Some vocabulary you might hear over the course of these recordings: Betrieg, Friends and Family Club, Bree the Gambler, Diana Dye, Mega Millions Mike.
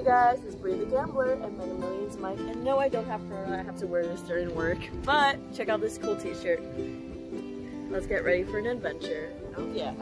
Hey guys, it's Bree the Gambler and Mega Millions Mike. And no, I don't have Corona, I have to wear this during work. But check out this cool t-shirt. Let's get ready for an adventure. Oh yeah.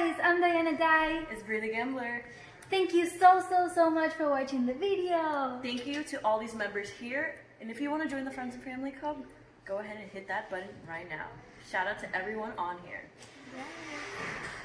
guys, I'm Diana Dye. It's Bree the Gambler. Thank you so much for watching the video. Thank you to all these members here. And if you want to join the Friends and Family Club, go ahead and hit that button right now. Shout out to everyone on here. Yeah.